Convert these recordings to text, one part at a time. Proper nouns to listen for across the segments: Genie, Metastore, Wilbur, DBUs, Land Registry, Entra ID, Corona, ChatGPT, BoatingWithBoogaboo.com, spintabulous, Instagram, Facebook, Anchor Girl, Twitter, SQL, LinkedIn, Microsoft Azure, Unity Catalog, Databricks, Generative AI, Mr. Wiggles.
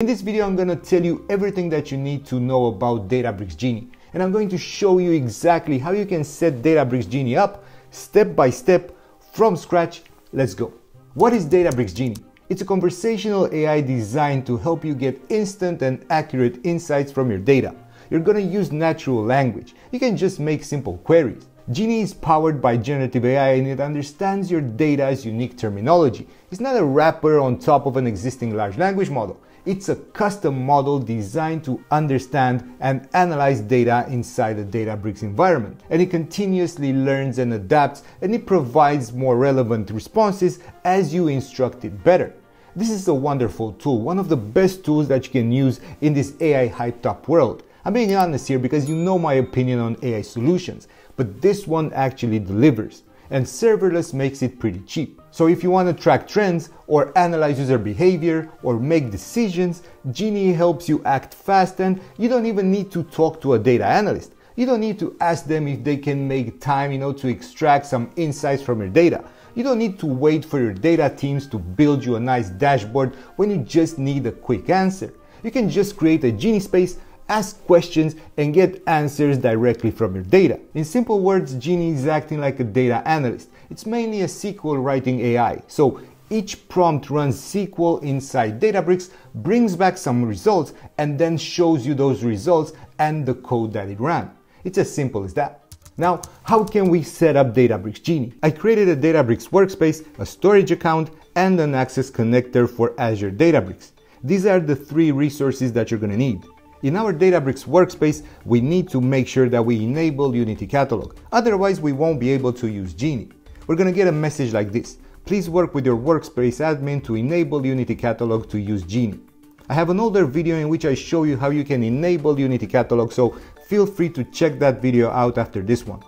In this video, I'm going to tell you everything that you need to know about Databricks Genie. And I'm going to show you exactly how you can set Databricks Genie up step by step from scratch. Let's go. What is Databricks Genie? It's a conversational AI designed to help you get instant and accurate insights from your data. You're going to use natural language. You can just make simple queries. Genie is powered by generative AI and it understands your data's unique terminology. It's not a wrapper on top of an existing large language model. It's a custom model designed to understand and analyze data inside the Databricks environment. And it continuously learns and adapts, and it provides more relevant responses as you instruct it better. This is a wonderful tool, one of the best tools that you can use in this AI hyped up world. I'm being honest here because you know my opinion on AI solutions, but this one actually delivers. And serverless makes it pretty cheap. So if you want to track trends or analyze user behavior or make decisions, Genie helps you act fast, and you don't even need to talk to a data analyst. You don't need to ask them if they can make time, to extract some insights from your data. You don't need to wait for your data teams to build you a nice dashboard when you just need a quick answer. You can just create a Genie space, ask questions, and get answers directly from your data. In simple words, Genie is acting like a data analyst. It's mainly a SQL writing AI. So each prompt runs SQL inside Databricks, brings back some results, and then shows you those results and the code that it ran. It's as simple as that. Now, how can we set up Databricks Genie? I created a Databricks workspace, a storage account, and an access connector for Azure Databricks. These are the three resources that you're going to need. In our Databricks workspace, we need to make sure that we enable Unity Catalog. Otherwise, we won't be able to use Genie. We're going to get a message like this. Please work with your workspace admin to enable Unity Catalog to use Genie. I have an older video in which I show you how you can enable Unity Catalog, so feel free to check that video out after this one.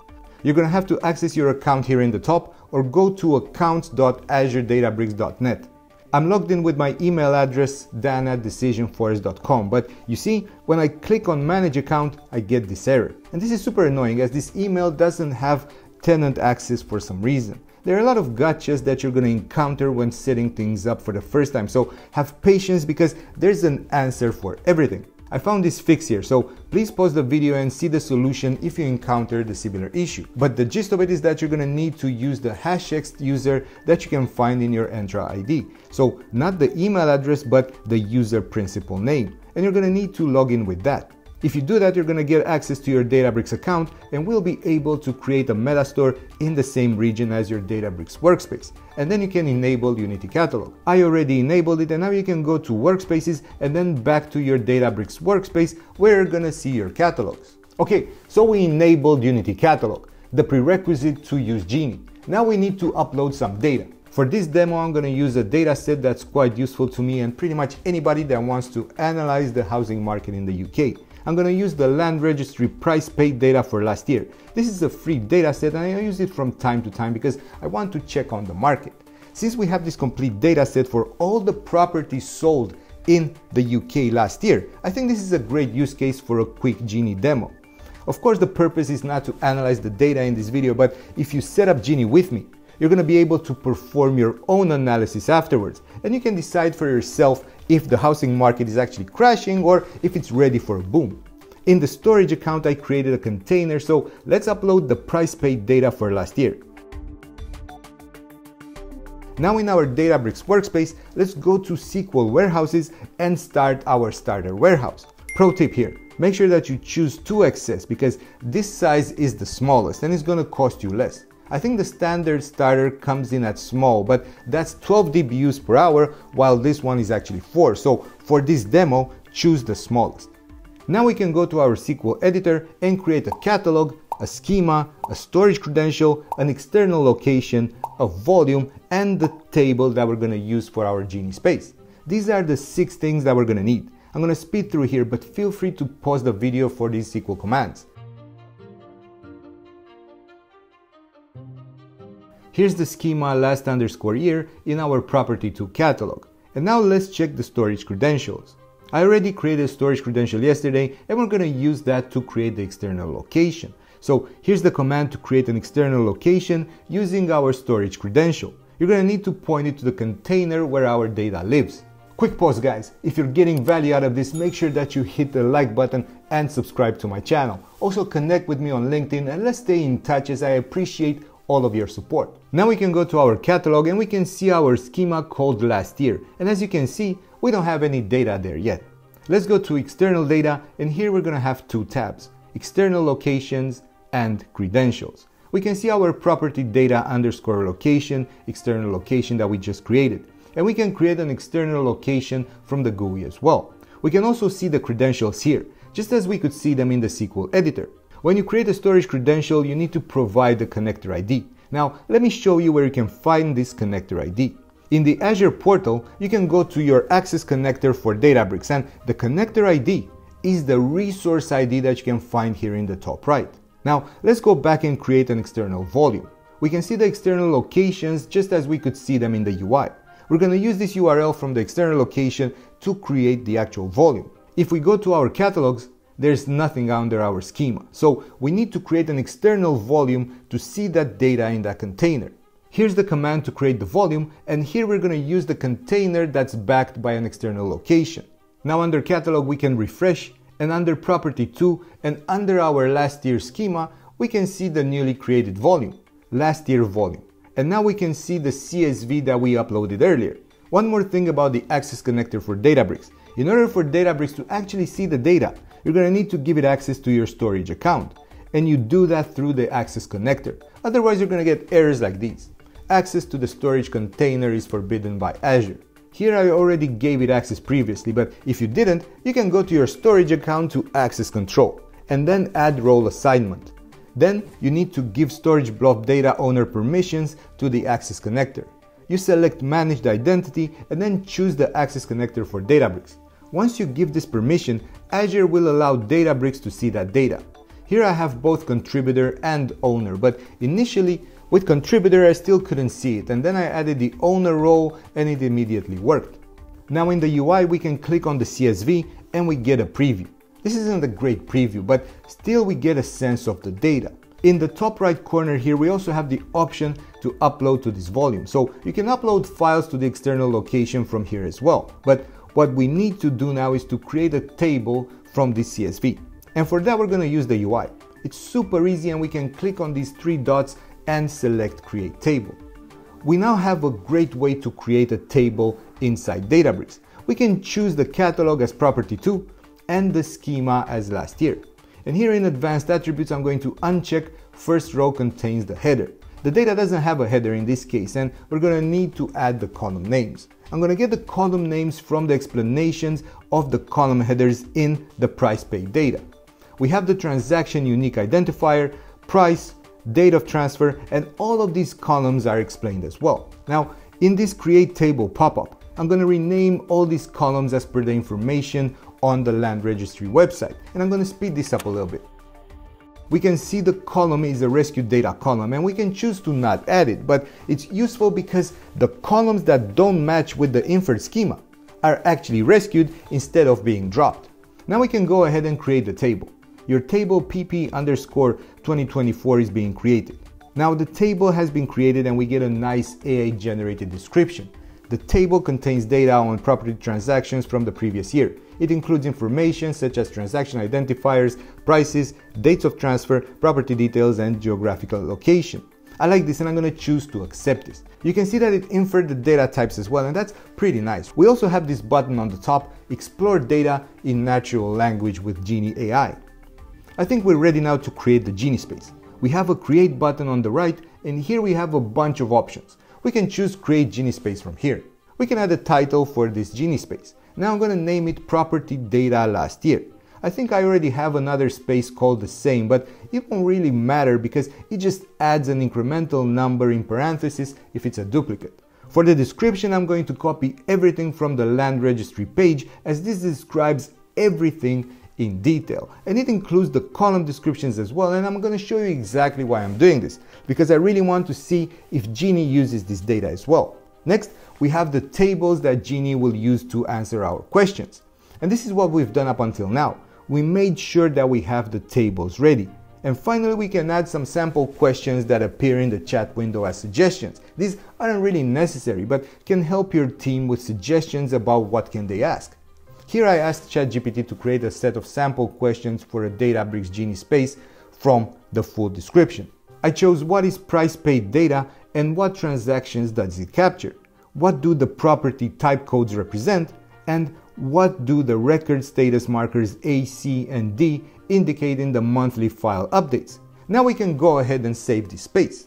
You're going to have to access your account here in the top or go to accounts.azure-databricks.net. I'm logged in with my email address dan@decisionforest.com, but you see, when I click on manage account, I get this error. And this is super annoying as this email doesn't have tenant access for some reason. There are a lot of gotchas that you're going to encounter when setting things up for the first time, so have patience because there's an answer for everything. I found this fix here, so please pause the video and see the solution if you encounter the similar issue. But the gist of it is that you're going to need to use the #x user that you can find in your Entra ID. So not the email address, but the user principal name. And you're going to need to log in with that. If you do that, you're going to get access to your Databricks account and will be able to create a Metastore in the same region as your Databricks workspace. And then you can enable Unity Catalog. I already enabled it, and now you can go to Workspaces and then back to your Databricks workspace where you're going to see your catalogs. Okay, so we enabled Unity Catalog, the prerequisite to use Genie. Now we need to upload some data. For this demo, I'm going to use a dataset that's quite useful to me and pretty much anybody that wants to analyze the housing market in the UK. I'm going to use the Land Registry price paid data for last year. This is a free data set and I use it from time to time because I want to check on the market. Since we have this complete data set for all the properties sold in the UK last year, I think this is a great use case for a quick Genie demo. Of course, the purpose is not to analyze the data in this video, but if you set up Genie with me, you're going to be able to perform your own analysis afterwards, and you can decide for yourself if the housing market is actually crashing or if it's ready for a boom. In the storage account, I created a container, so let's upload the price paid data for last year. Now in our Databricks workspace, let's go to SQL warehouses and start our starter warehouse. Pro tip here, make sure that you choose 2xs because this size is the smallest and it's going to cost you less. I think the standard starter comes in at small, but that's 12 DBUs per hour, while this one is actually 4. So for this demo, choose the smallest. Now we can go to our SQL editor and create a catalog, a schema, a storage credential, an external location, a volume, and the table that we're going to use for our Genie space. These are the 6 things that we're going to need. I'm going to speed through here, but feel free to pause the video for these SQL commands. Here's the schema last_year in our property2 catalog. And now let's check the storage credentials. I already created a storage credential yesterday and we're going to use that to create the external location. So here's the command to create an external location using our storage credential. You're going to need to point it to the container where our data lives. Quick pause, guys. If you're getting value out of this, make sure that you hit the like button and subscribe to my channel. Also connect with me on LinkedIn and let's stay in touch, as I appreciate all of your support. Now we can go to our catalog and we can see our schema called last year. And as you can see, we don't have any data there yet. Let's go to external data, and here we're gonna have two tabs: external locations and credentials. We can see our property data underscore location, external location that we just created. And we can create an external location from the GUI as well. We can also see the credentials here, just as we could see them in the SQL editor. When you create a storage credential, you need to provide the connector ID. Now, let me show you where you can find this connector ID. In the Azure portal, you can go to your access connector for Databricks, and the connector ID is the resource ID that you can find here in the top right. Now, let's go back and create an external volume. We can see the external locations just as we could see them in the UI. We're going to use this URL from the external location to create the actual volume. If we go to our catalogs, there's nothing under our schema. So we need to create an external volume to see that data in that container. Here's the command to create the volume, and here we're going to use the container that's backed by an external location. Now under catalog we can refresh, and under property 2 and under our last year schema, we can see the newly created volume, last year volume. And now we can see the CSV that we uploaded earlier. One more thing about the access connector for Databricks. In order for Databricks to actually see the data, you're going to need to give it access to your storage account. And you do that through the access connector. Otherwise, you're going to get errors like these. Access to the storage container is forbidden by Azure. Here I already gave it access previously, but if you didn't, you can go to your storage account to access control and then add role assignment. Then you need to give storage blob data owner permissions to the access connector. You select managed identity and then choose the access connector for Databricks. Once you give this permission, Azure will allow Databricks to see that data. Here I have both contributor and owner, but initially with contributor I still couldn't see it, and then I added the owner role and it immediately worked. Now in the UI we can click on the CSV and we get a preview. This isn't a great preview, but still we get a sense of the data. In the top right corner here, we also have the option to upload to this volume. So you can upload files to the external location from here as well. But what we need to do now is to create a table from this CSV. And for that, we're going to use the UI. It's super easy, and we can click on these three dots and select Create Table. We now have a great way to create a table inside Databricks. We can choose the catalog as property 2, and the schema as last year. And here in advanced attributes, I'm going to uncheck first row contains the header. The data doesn't have a header in this case, and we're going to need to add the column names. I'm going to get the column names from the explanations of the column headers in the price paid data. We have the transaction unique identifier, price, date of transfer, and all of these columns are explained as well. Now, in this create table pop-up, I'm going to rename all these columns as per the information on the Land Registry website, and I'm going to speed this up a little bit. We can see the column is a rescue data column, and we can choose to not add it, but it's useful because the columns that don't match with the inferred schema are actually rescued instead of being dropped. Now we can go ahead and create the table. Your table PP underscore 2024 is being created. Now the table has been created, and we get a nice AI generated description. The table contains data on property transactions from the previous year. It includes information such as transaction identifiers, prices, dates of transfer, property details, and geographical location. I like this, and I'm going to choose to accept this. You can see that it inferred the data types as well, and that's pretty nice. We also have this button on the top, Explore Data in Natural Language with Genie AI. I think we're ready now to create the Genie space. We have a Create button on the right, and here we have a bunch of options. We can choose Create Genie space from here. We can add a title for this Genie space. Now I'm going to name it Property Data Last Year. I think I already have another space called the same, but it won't really matter because it just adds an incremental number in parentheses if it's a duplicate. For the description, I'm going to copy everything from the Land Registry page, as this describes everything in detail. And it includes the column descriptions as well, and I'm going to show you exactly why I'm doing this, because I really want to see if Genie uses this data as well. Next, we have the tables that Genie will use to answer our questions. And this is what we've done up until now. We made sure that we have the tables ready. And finally, we can add some sample questions that appear in the chat window as suggestions. These aren't really necessary, but can help your team with suggestions about what can they ask. Here I asked ChatGPT to create a set of sample questions for a Databricks Genie space from the full description. I chose what is price paid data and what transactions does it capture, what do the property type codes represent, and what do the record status markers A, C, and D indicate in the monthly file updates. Now we can go ahead and save this space.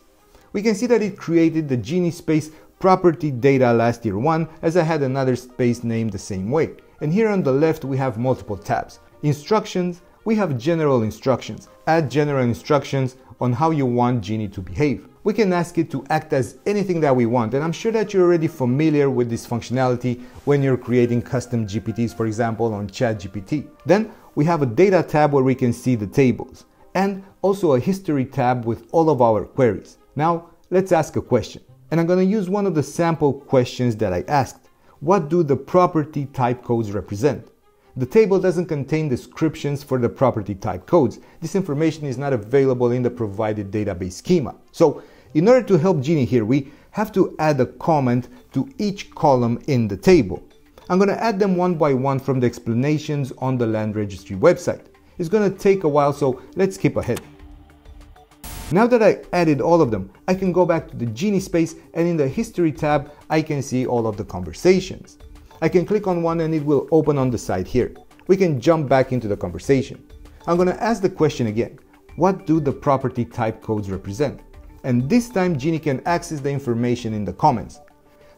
We can see that it created the Genie space property data last year 1, as I had another space named the same way. And here on the left we have multiple tabs. Instructions, we have general instructions. Add general instructions on how you want Genie to behave. We can ask it to act as anything that we want, and I'm sure that you're already familiar with this functionality when you're creating custom GPTs, for example, on ChatGPT. Then we have a data tab where we can see the tables, and also a history tab with all of our queries. Now let's ask a question, and I'm going to use one of the sample questions that I asked. What do the property type codes represent? The table doesn't contain descriptions for the property type codes. This information is not available in the provided database schema. So in order to help Genie here, we have to add a comment to each column in the table. I'm going to add them one by one from the explanations on the Land Registry website. It's going to take a while, so let's skip ahead. Now that I added all of them, I can go back to the Genie space, and in the history tab, I can see all of the conversations. I can click on one and it will open on the side here. We can jump back into the conversation. I'm going to ask the question again. What do the property type codes represent? And this time Genie can access the information in the comments.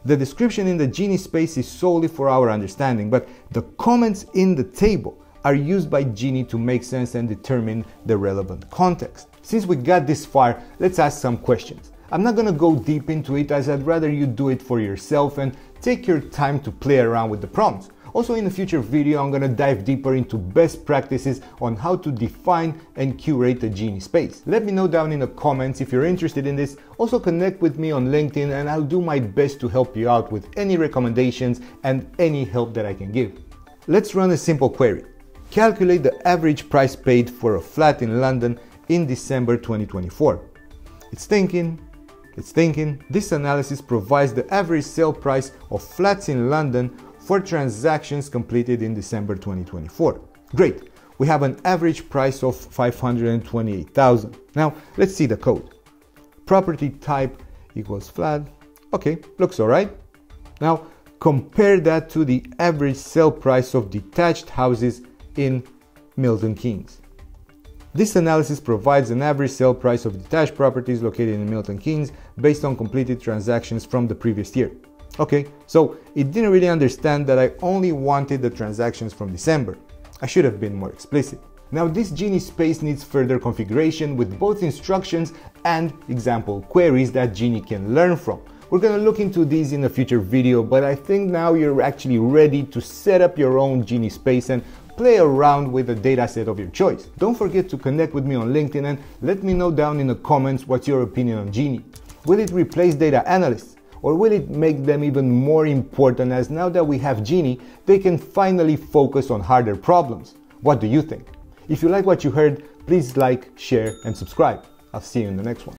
The description in the Genie space is solely for our understanding, but the comments in the table are used by Genie to make sense and determine the relevant context. Since we got this far, let's ask some questions. I'm not going to go deep into it, as I'd rather you do it for yourself and take your time to play around with the prompts. Also, in a future video, I'm going to dive deeper into best practices on how to define and curate a Genie space. Let me know down in the comments if you're interested in this. Also, connect with me on LinkedIn and I'll do my best to help you out with any recommendations and any help that I can give. Let's run a simple query. Calculate the average price paid for a flat in London in December 2024. It's thinking. This analysis provides the average sale price of flats in London for transactions completed in December 2024. Great, we have an average price of 528,000. Now let's see the code. Property type equals flat. Okay, looks all right. Now compare that to the average sale price of detached houses in Milton Keynes. This analysis provides an average sale price of detached properties located in Milton Keynes based on completed transactions from the previous year. Okay, so it didn't really understand that I only wanted the transactions from December. I should have been more explicit. Now this Genie space needs further configuration with both instructions and example queries that Genie can learn from. We're going to look into these in a future video, but I think now you're actually ready to set up your own Genie space and play around with a dataset of your choice. Don't forget to connect with me on LinkedIn and let me know down in the comments what's your opinion on Genie. Will it replace data analysts, or will it make them even more important, as now that we have Genie, they can finally focus on harder problems? What do you think? If you like what you heard, please like, share, and subscribe. I'll see you in the next one.